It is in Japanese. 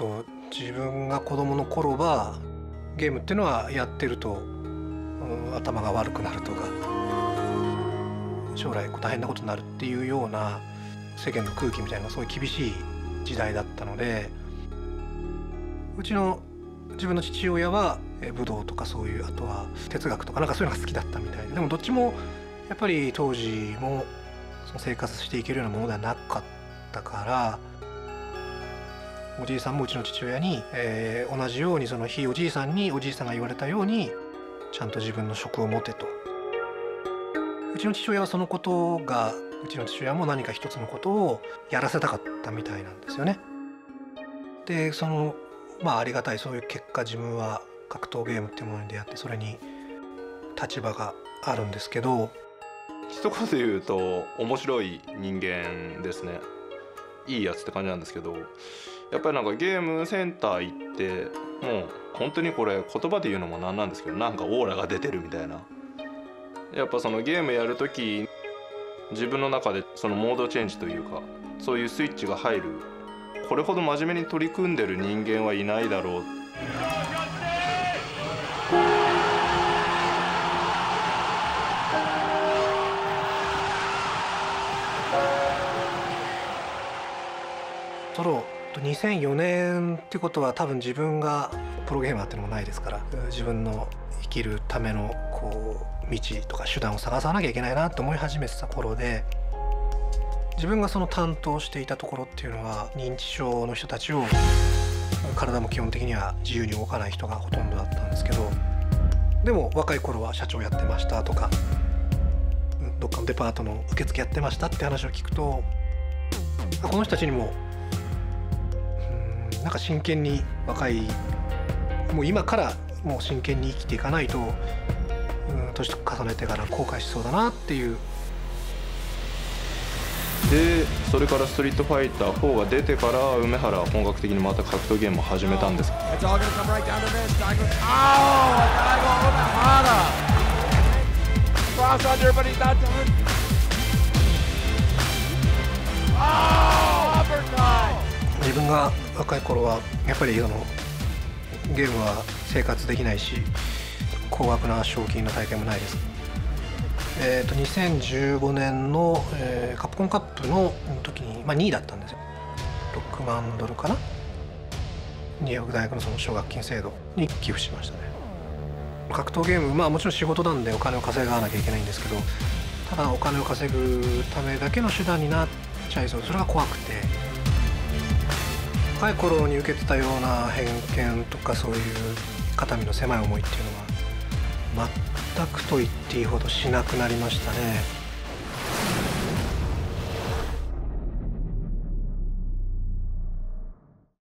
と自分が子供の頃はゲームっていうのはやってると、頭が悪くなるとか将来大変なことになるっていうような世間の空気みたいな、そういう厳しい時代だったので、うちの自分の父親は武道とかそういう、あとは哲学とかなんかそういうのが好きだったみたいで、でもどっちもやっぱり当時もその生活していけるようなものではなかったから、おじいさんもうちの父親に、同じようにそのひいおじいさんにおじいさんが言われたようにちゃんと自分の職を持てと。うちの父親はそのことが、うちの父親も何か一つのことをやらせたかったみたいなんですよね。でそのありがたいそういう結果、自分は格闘ゲームっていうものに出会って、それに立場があるんですけど、一言で言うと面白い人間ですね。いいやつって感じなんですけど、やっぱりなんかゲームセンター行って、もう本当にこれ言葉で言うのもなんなんですけど、なんかオーラが出てるみたいな。やっぱそのゲームやる時、自分の中でそのモードチェンジというか、そういうスイッチが入る。これほど真面目に取り組んでる人間はいないだろう。ソロ2004年ってことは、多分自分がプロゲーマーってのもないですから、自分の生きるためのこう道とか手段を探さなきゃいけないなと思い始めてた頃で、自分がその担当していたところっていうのは認知症の人たちを、体も基本的には自由に動かない人がほとんどだったんですけど、でも若い頃は社長やってましたとか、どっかのデパートの受付やってましたって話を聞くと、この人たちにもなんか真剣に若い、もう今からもう真剣に生きていかないと、年重ねてから後悔しそうだなっていう。でそれから「ストリートファイター4」が出てから、梅原は本格的にまた格闘ゲームを始めたんです。自分が若い頃はやっぱりゲームは生活できないし、高額な賞金の体験もないです。2015年の、カプコンカップの時に、2位だったんですよ。6万ドルかな、ニューヨーク大学のその奨学金制度に寄付しましたね。格闘ゲーム、もちろん仕事なんでお金を稼がなきゃいけないんですけど、ただお金を稼ぐためだけの手段になっちゃいそう、それが怖くて、若い頃に受けてたような偏見とか、そういう肩身の狭い思いっていうのは全くと言っていいほどしなくなりましたね。